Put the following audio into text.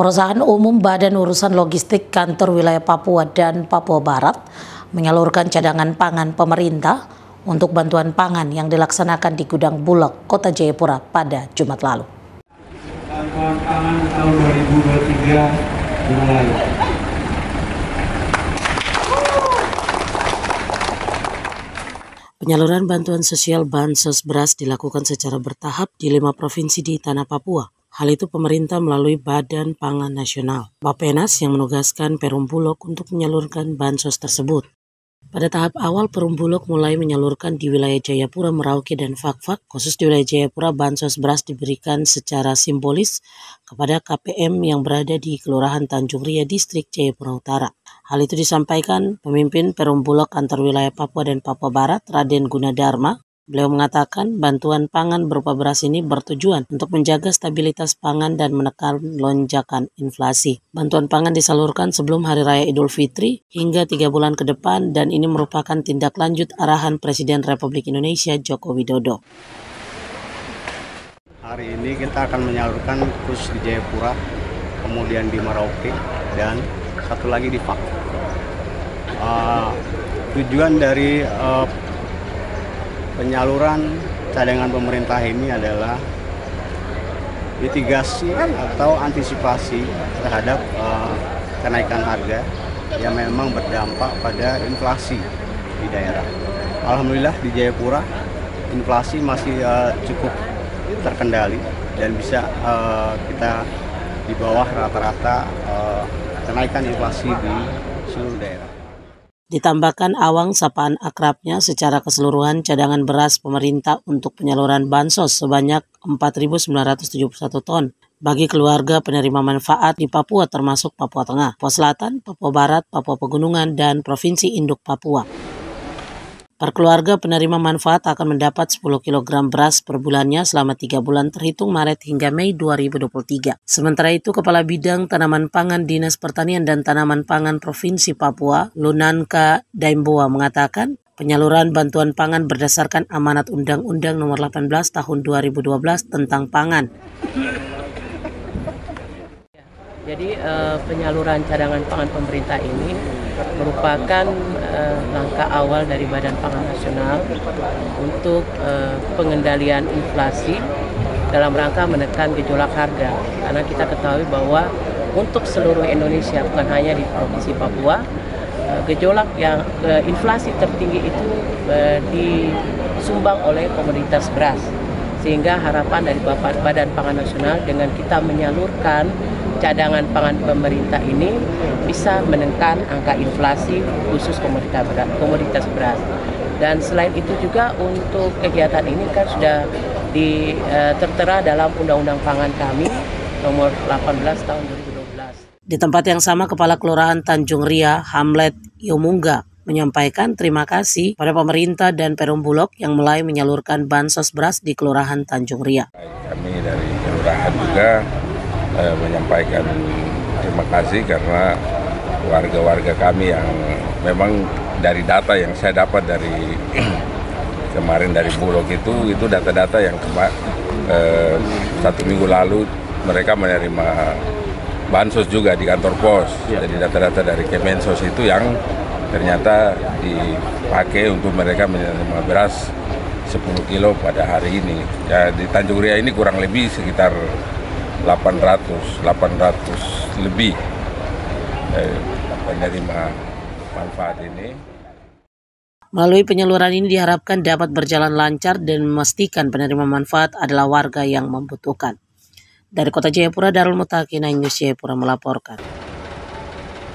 Perusahaan Umum Badan Urusan Logistik Kantor Wilayah Papua dan Papua Barat menyalurkan cadangan pangan pemerintah untuk bantuan pangan yang dilaksanakan di Gudang Bulog, Kota Jayapura pada Jumat lalu. Bantuan pangan tahun 2023 mulai. Penyaluran bantuan sosial bansos beras dilakukan secara bertahap di 5 provinsi di tanah Papua. Hal itu pemerintah melalui Badan Pangan Nasional, Bappenas, yang menugaskan Perum Bulog untuk menyalurkan bansos tersebut. Pada tahap awal, Perum Bulog mulai menyalurkan di wilayah Jayapura, Merauke, dan Fak-Fak. Khusus di wilayah Jayapura, bansos beras diberikan secara simbolis kepada KPM yang berada di Kelurahan Tanjung Ria, Distrik Jayapura Utara. Hal itu disampaikan pemimpin Perum Bulog Kantor Wilayah Papua dan Papua Barat, Raden Gunadharma. Beliau mengatakan bantuan pangan berupa beras ini bertujuan untuk menjaga stabilitas pangan dan menekan lonjakan inflasi. Bantuan pangan disalurkan sebelum Hari Raya Idul Fitri hingga 3 bulan ke depan, dan ini merupakan tindak lanjut arahan Presiden Republik Indonesia Joko Widodo. Hari ini kita akan menyalurkan khusus di Jayapura, kemudian di Merauke, dan satu lagi di Pak. Tujuan dari penyaluran cadangan pemerintah ini adalah mitigasi atau antisipasi terhadap kenaikan harga yang memang berdampak pada inflasi di daerah. Alhamdulillah di Jayapura inflasi masih cukup terkendali dan bisa kita di bawah rata-rata kenaikan inflasi di seluruh daerah. Ditambahkan Awang, sapaan akrabnya, secara keseluruhan cadangan beras pemerintah untuk penyaluran bansos sebanyak 4.971 ton bagi keluarga penerima manfaat di Papua, termasuk Papua Tengah, Papua Selatan, Papua Barat, Papua Pegunungan, dan Provinsi Induk Papua. Per keluarga penerima manfaat akan mendapat 10 kg beras per bulannya selama 3 bulan terhitung Maret hingga Mei 2023. Sementara itu, Kepala Bidang Tanaman Pangan Dinas Pertanian dan Tanaman Pangan Provinsi Papua, Lunanka Daimboa, mengatakan penyaluran bantuan pangan berdasarkan amanat Undang-Undang Nomor 18 Tahun 2012 tentang pangan. Jadi penyaluran cadangan pangan pemerintah ini merupakan langkah awal dari Badan Pangan Nasional untuk pengendalian inflasi dalam rangka menekan gejolak harga. Karena kita ketahui bahwa untuk seluruh Indonesia, bukan hanya di Provinsi Papua, gejolak yang inflasi tertinggi itu disumbang oleh komoditas beras. Sehingga harapan dari Badan Pangan Nasional dengan kita menyalurkan cadangan pangan pemerintah ini bisa menekan angka inflasi khusus komoditas beras. Dan selain itu juga untuk kegiatan ini kan sudah tertera dalam Undang-Undang Pangan kami Nomor 18 Tahun 2012. Di tempat yang sama, Kepala Kelurahan Tanjung Ria, Hamlet Yomunga, menyampaikan terima kasih pada pemerintah dan Perum Bulog yang mulai menyalurkan bansos beras di Kelurahan Tanjung Ria. Kami dari Kelurahan juga menyampaikan terima kasih karena warga-warga kami yang memang dari data yang saya dapat dari kemarin dari Bulog itu data-data yang 1 minggu lalu mereka menerima bansos juga di kantor pos. Jadi data-data dari Kemensos itu yang ternyata dipakai untuk mereka menerima beras 10 kilo pada hari ini. Ya, di Tanjung Ria ini kurang lebih sekitar 800 lebih penerima manfaat ini. Melalui penyaluran ini diharapkan dapat berjalan lancar dan memastikan penerima manfaat adalah warga yang membutuhkan. Dari Kota Jayapura, Darul Muta, Kenaing, Jayapura melaporkan.